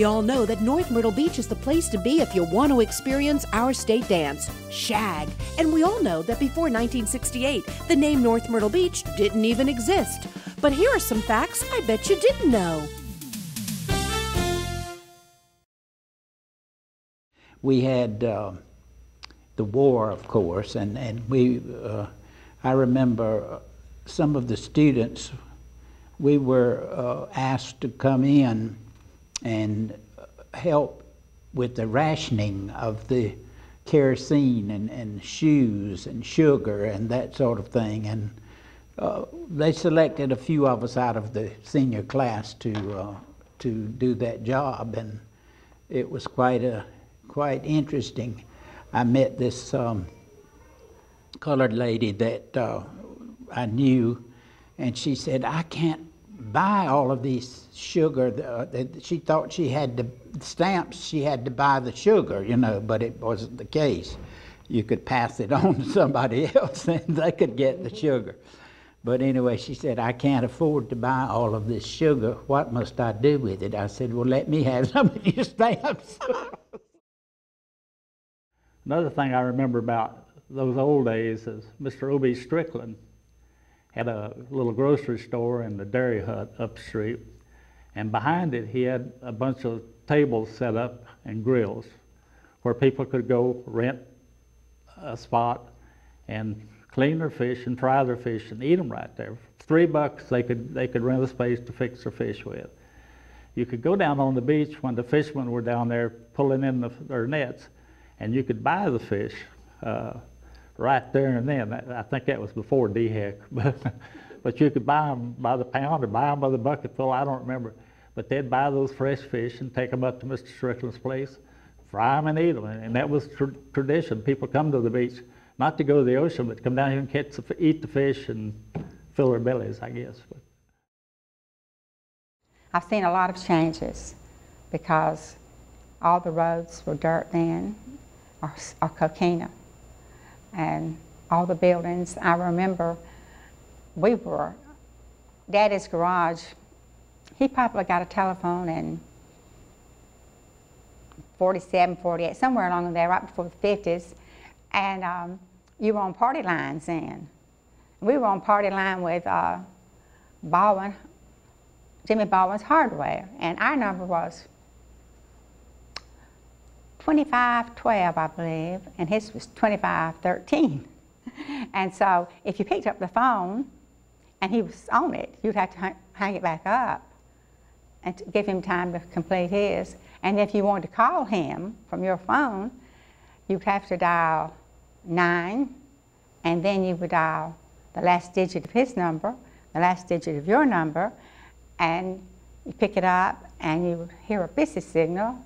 We all know that North Myrtle Beach is the place to be if you want to experience our state dance, shag. And we all know that before 1968, the name North Myrtle Beach didn't even exist. But here are some facts I bet you didn't know. We had the war, of course, and we, I remember some of the students, we were asked to come in and help with the rationing of the kerosene and shoes and sugar and that sort of thing. And they selected a few of us out of the senior class to do that job, and it was quite interesting. I met this colored lady that I knew, and she said, "I can't buy all of these sugar." She thought she had the stamps, she had to buy the sugar, you know, but it wasn't the case. You could pass it on to somebody else and they could get the sugar. But anyway, she said, "I can't afford to buy all of this sugar. What must I do with it?" I said, "Well, let me have some of your stamps." Another thing I remember about those old days is Mr. O.B. Strickland had a little grocery store in the dairy hut up the street, and behind it he had a bunch of tables set up and grills where people could go rent a spot and clean their fish and fry their fish and eat them right there. For $3 they could rent a space to fix their fish with. You could go down on the beach when the fishermen were down there pulling in their nets, and you could buy the fish right there and then. I think that was before DHEC, but you could buy them by the pound or buy them by the bucket full, I don't remember. But they'd buy those fresh fish and take them up to Mr. Strickland's place, fry them and eat them, and that was tradition. People come to the beach, not to go to the ocean, but come down here and eat the fish and fill their bellies, I guess. But I've seen a lot of changes because all the roads were dirt then, or coquina, and all the buildings. I remember we were, Daddy's garage, he probably got a telephone in 47, 48, somewhere along there, right before the 50s, and you were on party lines then. We were on party line with Baldwin, Jimmy Baldwin's Hardware, and our number was 2512, I believe, and his was 2513. And so if you picked up the phone and he was on it, you'd have to hang it back up and give him time to complete his. And if you wanted to call him from your phone, you'd have to dial 9, and then you would dial the last digit of his number, the last digit of your number, and you pick it up and you hear a busy signal,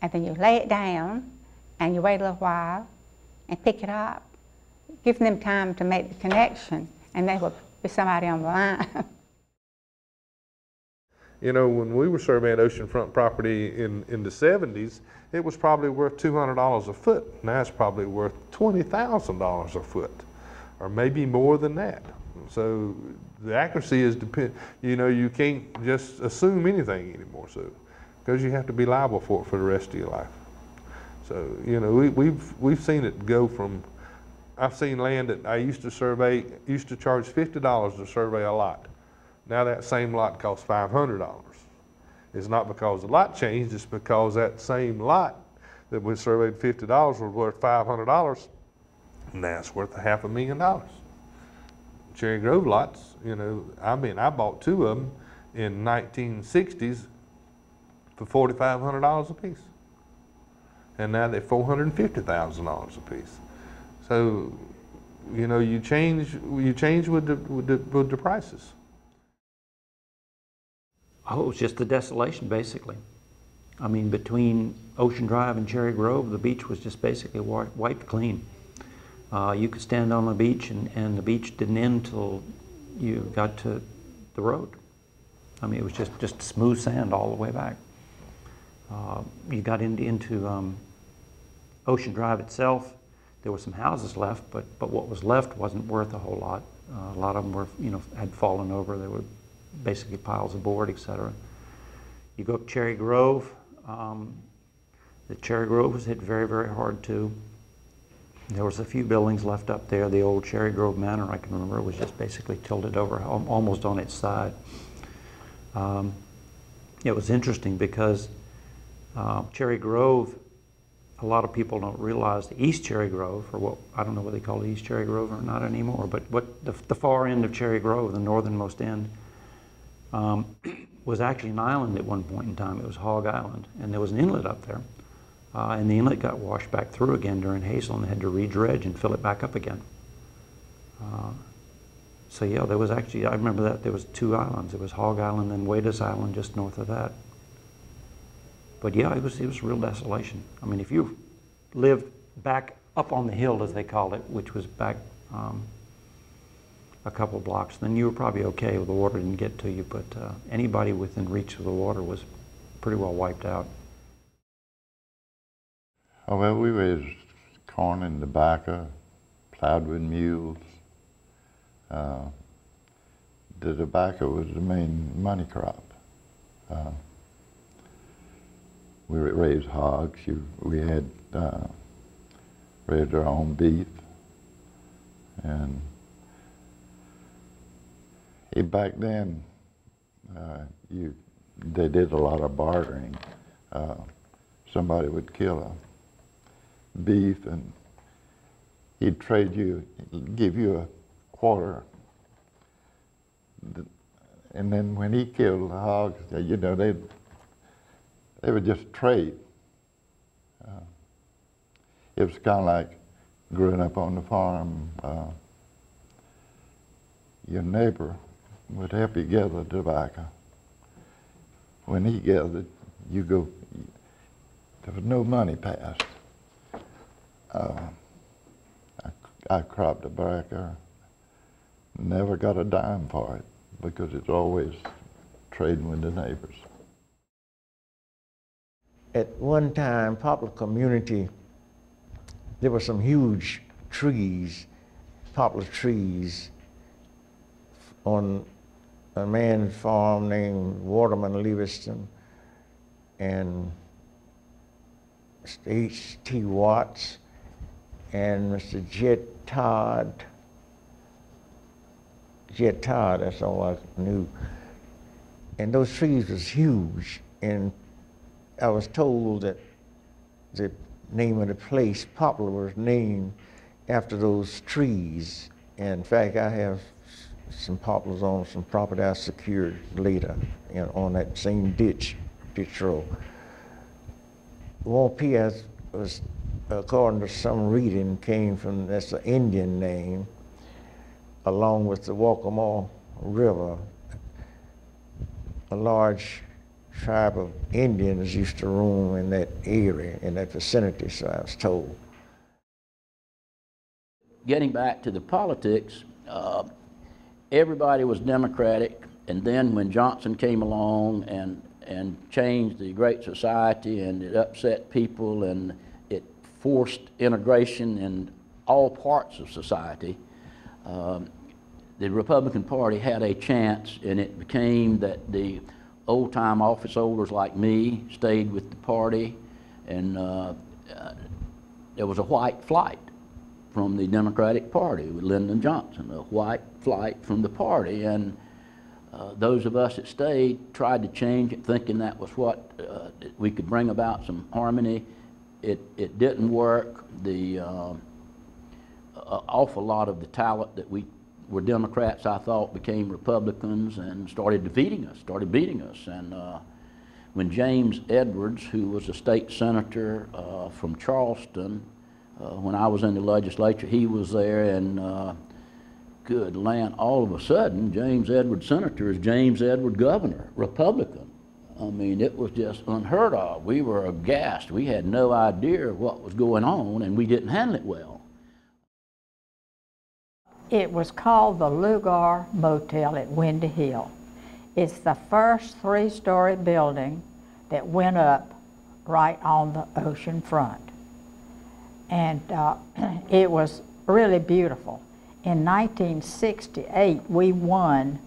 and then you lay it down, and you wait a little while, and pick it up, giving them time to make the connection, and there will be somebody on the line. You know, when we were surveying oceanfront property in the 70s, it was probably worth $200 a foot. Now it's probably worth $20,000 a foot, or maybe more than that. So the accuracy is you know, you can't just assume anything anymore. So, because you have to be liable for it for the rest of your life. So, you know, we've seen it go from, I've seen land that I used to survey, used to charge $50 to survey a lot. Now that same lot costs $500. It's not because the lot changed, it's because that same lot that we surveyed $50 was worth $500, and now it's worth $500,000. Cherry Grove lots, you know, I mean, I bought two of them in 1960s, for $4,500 a piece, and now they're $450,000 a piece. So, you know, you change with the prices. Oh, it's just the desolation, basically. I mean, between Ocean Drive and Cherry Grove, the beach was just basically wiped clean. You could stand on the beach, and the beach didn't end till you got to the road. I mean, it was just smooth sand all the way back. You got into Ocean Drive itself. There were some houses left, but what was left wasn't worth a whole lot. A lot of them were, you know, had fallen over. They were basically piles of board, etc. You go up Cherry Grove, The cherry grove was hit very, very hard too. There was a few buildings left up there. The old Cherry Grove Manor, I can remember, was just basically tilted over, almost on its side. It was interesting because Cherry Grove, a lot of people don't realize the East Cherry Grove, or what, I don't know what they call the East Cherry Grove or not anymore, but what the far end of Cherry Grove, the northernmost end, was actually an island at one point in time. It was Hog Island, and there was an inlet up there. And the inlet got washed back through again during Hazel, and they had to re-dredge and fill it back up again. So yeah, there was actually, I remember that there was two islands. It was Hog Island and Wadas Island just north of that. But yeah, it was real desolation. I mean, if you lived back up on the hill, as they called it, which was back a couple blocks, then you were probably okay. The water didn't get to you, but anybody within reach of the water was pretty well wiped out. Oh, well, we raised corn and tobacco, plowed with mules. The tobacco was the main money crop. We raised hogs. We had raised our own beef, and back then, they did a lot of bartering. Somebody would kill a beef, and he'd trade you, give you a quarter. And then when he killed the hogs, you know, they would just trade. It was kind of like growing up on the farm. Your neighbor would help you gather tobacco. When he gathered, you go, there was no money passed. I cropped tobacco, never got a dime for it because it's always trading with the neighbors. At one time, Poplar community, there were some huge trees, poplar trees, on a man's farm named Waterman Levison, and H T Watts, and Mr. Jet Todd. Jet Todd, that's all I knew. And those trees was huge. And I was told that the name of the place, Poplar, was named after those trees. And in fact, I have some poplars on some property I secured later, and on that same ditch row. Waupia was, according to some reading, came from, that's an Indian name, along with the Waccamaw River. A large tribe of Indians used to roam in that area, in that vicinity, so I was told. Getting back to the politics, everybody was Democratic, and then when Johnson came along and changed the Great Society, and it upset people, and it forced integration in all parts of society, the Republican Party had a chance, and it became that the old-time office holders like me stayed with the party, and there was a white flight from the Democratic Party with Lyndon Johnson, a white flight from the party, and those of us that stayed tried to change it, thinking that was what we could bring about some harmony. It didn't work. The awful lot of the talent that we were Democrats, I thought, became Republicans and started defeating us, started beating us. And when James Edwards, who was a state senator from Charleston, when I was in the legislature, he was there, and good land, all of a sudden, James Edwards senator is James Edwards governor, Republican. I mean, it was just unheard of. We were aghast. We had no idea what was going on, and we didn't handle it well. It was called the Lugar Motel at Windy Hill. It's the first three-story building that went up right on the ocean front. And it was really beautiful. In 1968, we won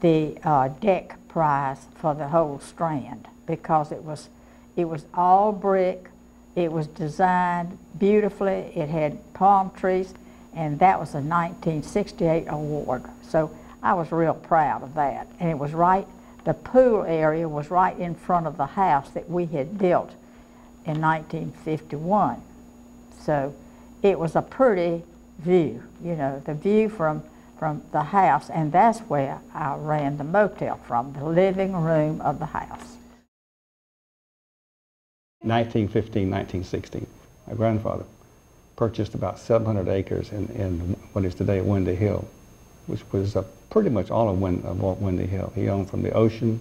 the DHEC prize for the whole Strand because It was all brick. It was designed beautifully. It had palm trees, and that was a 1968 award. So I was real proud of that. And it was right, the pool area was right in front of the house that we had built in 1951. So it was a pretty view, you know, the view from the house, and that's where I ran the motel from, the living room of the house. 1915, 1916, my grandfather purchased about 700 acres in what is today Windy Hill, which was pretty much all of Windy Hill. He owned from the ocean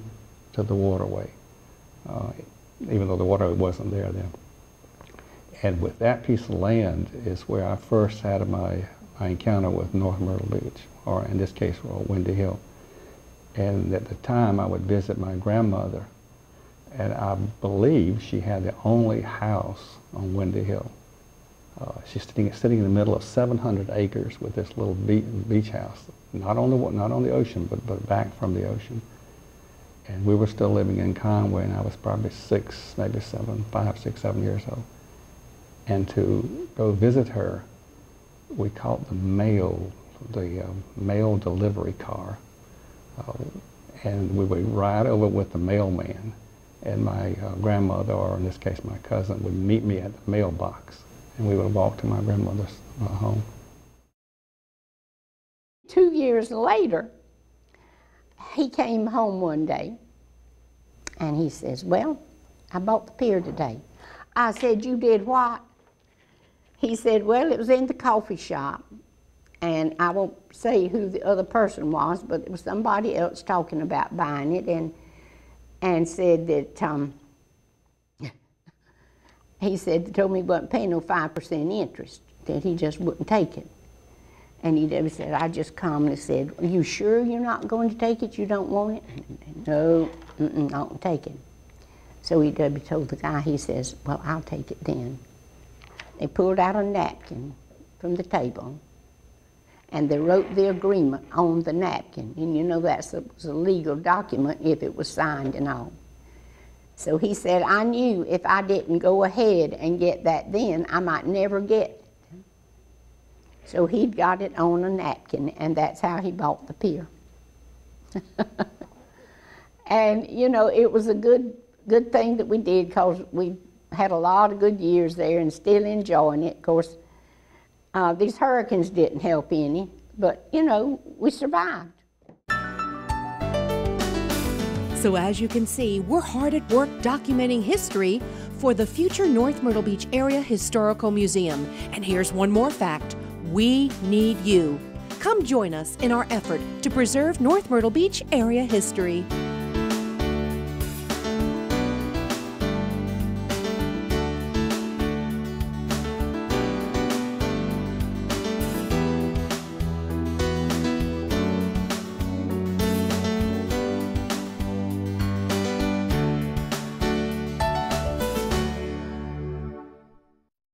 to the waterway, even though the waterway wasn't there then. And with that piece of land is where I first had my encounter with North Myrtle Beach, or in this case, Windy Hill. And at the time, I would visit my grandmother, and I believe she had the only house on Windy Hill. She's sitting in the middle of 700 acres with this little beach house, not on the ocean, but back from the ocean. And we were still living in Conway, and I was probably 5, 6, 7 years old. And to go visit her, we caught the mail delivery car, and we would ride over with the mailman, and my grandmother, or in this case my cousin, would meet me at the mailbox, and we would walk to my grandmother's home. 2 years later, he came home one day, and he says, "Well, I bought the pier today." I said, "You did what?" He said, "Well, it was in the coffee shop, and I won't say who the other person was, but it was somebody else talking about buying it, and said that he said, told me he wasn't paying no 5% interest, that he just wouldn't take it." And he said, I just calmly said, "Are you sure you're not going to take it? You don't want it?" "No, I don't take it." So he told the guy, he says, "Well, I'll take it then." They pulled out a napkin from the table, and they wrote the agreement on the napkin. And you know that was a legal document if it was signed and all. So he said, "I knew if I didn't go ahead and get that then, I might never get it." So he'd got it on a napkin, and that's how he bought the pier. And, you know, it was a good thing that we did, because we had a lot of good years there and still enjoying it. Of course, these hurricanes didn't help any, but, you know, we survived. So as you can see, we're hard at work documenting history for the future North Myrtle Beach Area Historical Museum. And here's one more fact. We need you. Come join us in our effort to preserve North Myrtle Beach area history.